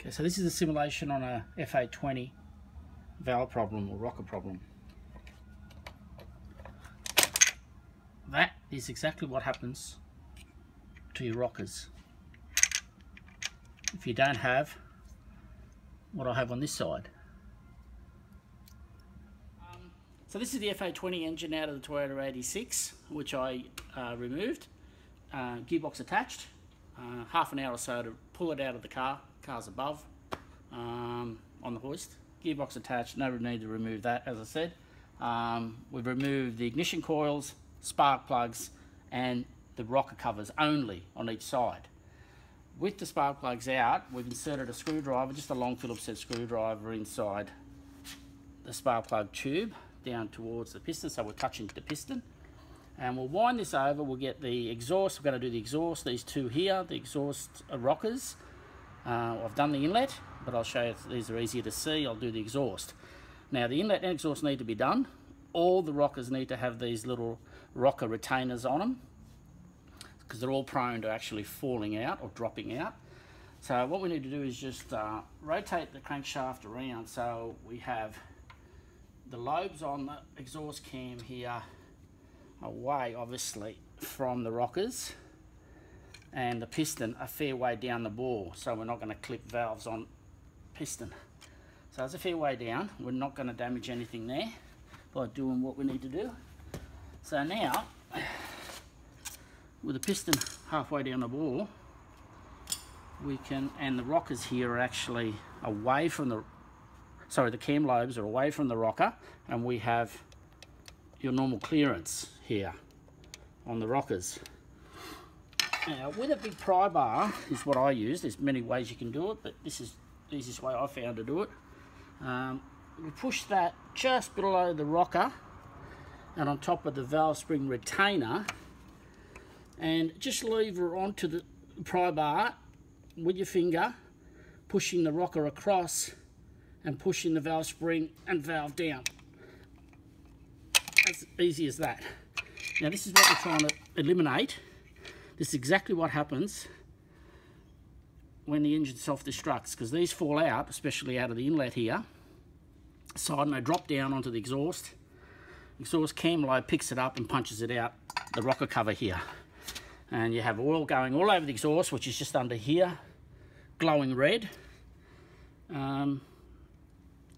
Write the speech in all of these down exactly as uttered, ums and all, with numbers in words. Okay, so this is a simulation on a F A twenty valve problem or rocker problem. That is exactly what happens to your rockers if you don't have what I have on this side. Um, so this is the F A twenty engine out of the Toyota eighty-six, which I uh, removed, uh, gearbox attached, uh, half an hour or so to pull it out of the car. Car's above um, on the hoist, gearbox attached, no need to remove that. As I said, um, we've removed the ignition coils, spark plugs and the rocker covers only on each side. With the spark plugs out, we've inserted a screwdriver, just a long Phillips head screwdriver inside the spark plug tube down towards the piston, so we're touching the piston, and we'll wind this over. We'll get the exhaust. We're going to do the exhaust, these two here, the exhaust rockers. Uh, I've done the inlet, but I'll show you, these are easier to see. I'll do the exhaust. Now the inlet and exhaust need to be done. All the rockers need to have these little rocker retainers on them because they're all prone to actually falling out or dropping out. So what we need to do is just uh, rotate the crankshaft around so we have the lobes on the exhaust cam here away, obviously, from the rockers, and the piston a fair way down the bore, so we're not going to clip valves on piston. So it's a fair way down, we're not going to damage anything there by doing what we need to do. So now, with the piston halfway down the bore, we can, and the rockers here are actually away from the, sorry, the cam lobes are away from the rocker, and we have your normal clearance here on the rockers. Now, with a big pry bar is what I use. There's many ways you can do it, but this is the easiest way I found to do it. Um, we push that just below the rocker and on top of the valve spring retainer, and just lever onto the pry bar with your finger, pushing the rocker across and pushing the valve spring and valve down. As easy as that. Now, this is what we're trying to eliminate. This is exactly what happens when the engine self-destructs, because these fall out, especially out of the inlet here. So and they drop down onto the exhaust. Exhaust cam lobe picks it up and punches it out the rocker cover here. And you have oil going all over the exhaust, which is just under here, glowing red. Um,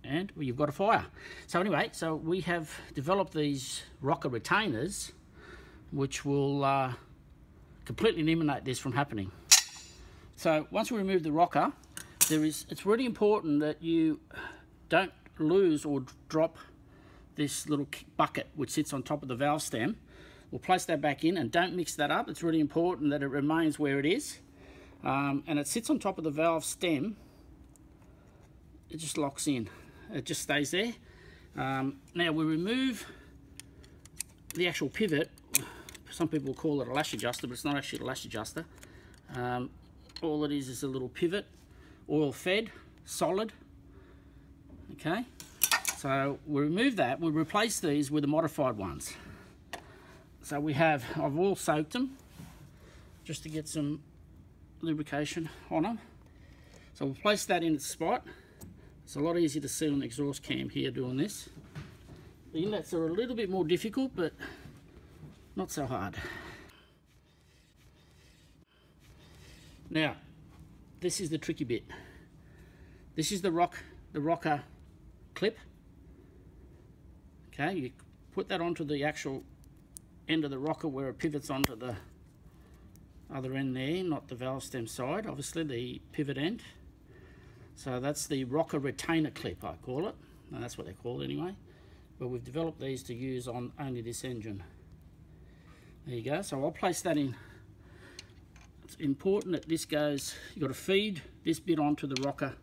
and you've got a fire. So anyway, so we have developed these rocker retainers, which will... Uh, completely eliminate this from happening. So once we remove the rocker, there is, it's really important that you don't lose or drop this little bucket which sits on top of the valve stem. We'll place that back in and don't mix that up. It's really important that it remains where it is, um, and it sits on top of the valve stem. It just locks in, it just stays there. Um, now we remove the actual pivot. Some people call it a lash adjuster, but it's not actually a lash adjuster. Um, all it is is a little pivot, oil fed, solid. Okay, so we remove that. We replace these with the modified ones. So we have, I've oil soaked them just to get some lubrication on them. So we'll place that in its spot. It's a lot easier to see on the exhaust cam here doing this. The inlets are a little bit more difficult, but not so hard. Now, this is the tricky bit. This is the rock, the rocker clip. Okay, you put that onto the actual end of the rocker where it pivots onto the other end there, not the valve stem side, obviously the pivot end. So that's the rocker retainer clip, I call it. No, that's what they're called anyway. But we've developed these to use on only this engine. There you go, so I'll place that in. It's important that this goes, you've got to feed this bit onto the rocker,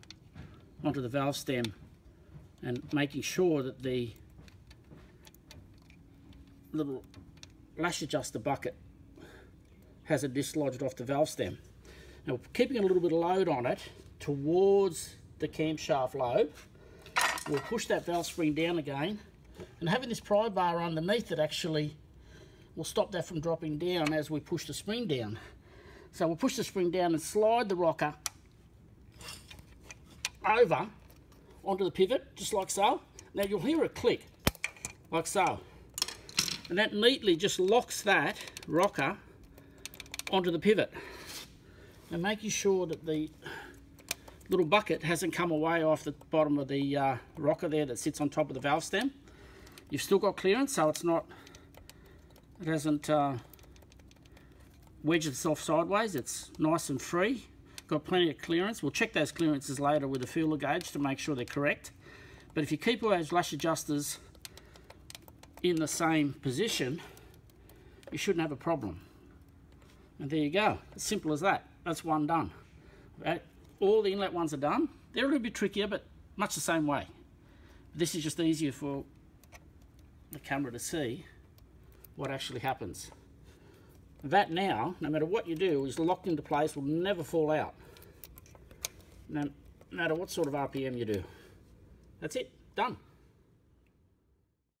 onto the valve stem, and making sure that the little lash adjuster bucket has it dislodged off the valve stem. Now, keeping a little bit of load on it towards the camshaft lobe, we'll push that valve spring down again, and having this pry bar underneath it actually we'll stop that from dropping down as we push the spring down. So we'll push the spring down and slide the rocker over onto the pivot, just like so. Now you'll hear a click, like so. And that neatly just locks that rocker onto the pivot. Now making sure that the little bucket hasn't come away off the bottom of the uh, rocker there that sits on top of the valve stem. You've still got clearance, so it's not, it hasn't uh, wedged itself sideways. It's nice and free, got plenty of clearance. We'll check those clearances later with a feeler gauge to make sure they're correct. But if you keep all those lash adjusters in the same position, you shouldn't have a problem. And there you go, as simple as that. That's one done. All the inlet ones are done. They're a little bit trickier, but much the same way. This is just easier for the camera to see what actually happens. That now, no matter what you do, is locked into place, will never fall out. No matter what sort of R P M you do. That's it, done.